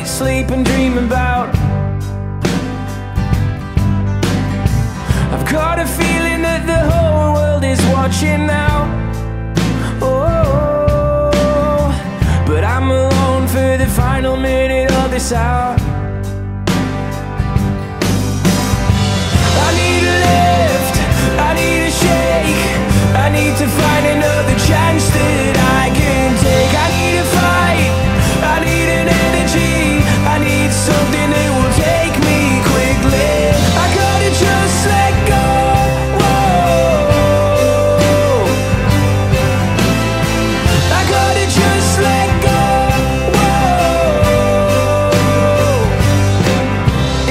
late sleeping, dreaming about. I've got a feeling that the whole world is watching now. Oh, but I'm alone for the final minute of this hour. I need a lift, I need a shake, I need to find another chance that I can take. I need a fight, I need an energy, I need something that will take me quickly. I gotta just let go. Whoa. I gotta just let go. Whoa.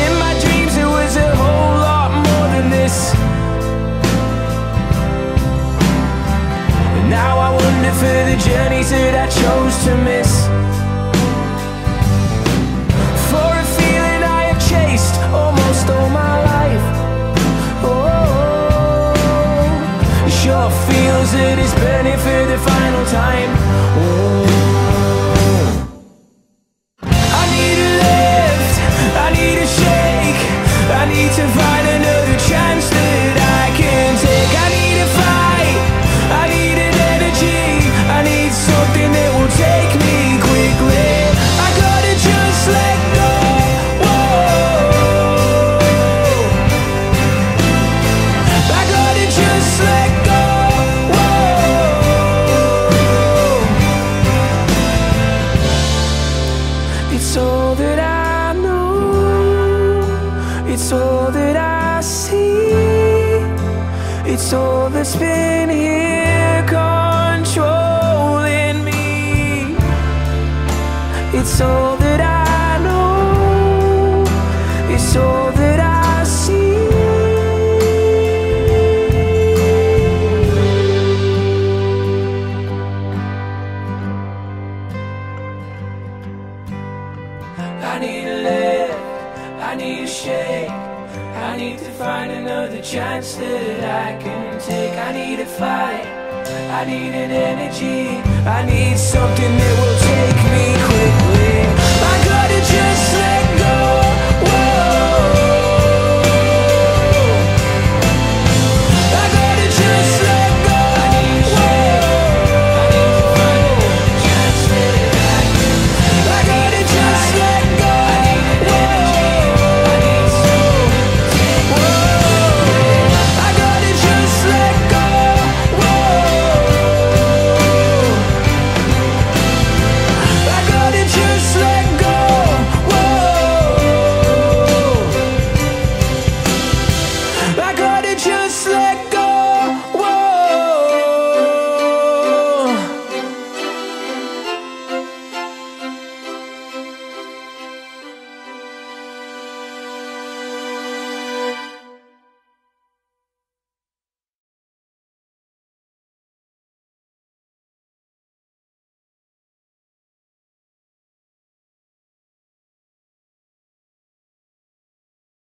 In my dreams it was a whole lot more than this, and now I wonder for the journeys that I chose to miss. Feels it is burning for the final time. Oh. I need a lift, I need a shake, I need to find another chance that I can take. I need a fight, I need an energy, I need something that will take me quickly. I gotta just let go. Whoa. I gotta just let go. It's all that I know, it's all that I see, it's all that's been here controlling me. It's all that I know, it's all that I see. I need a lift, I need a shake, I need to find another chance that I can take. I need a fight, I need an energy, I need something that will take me quickly.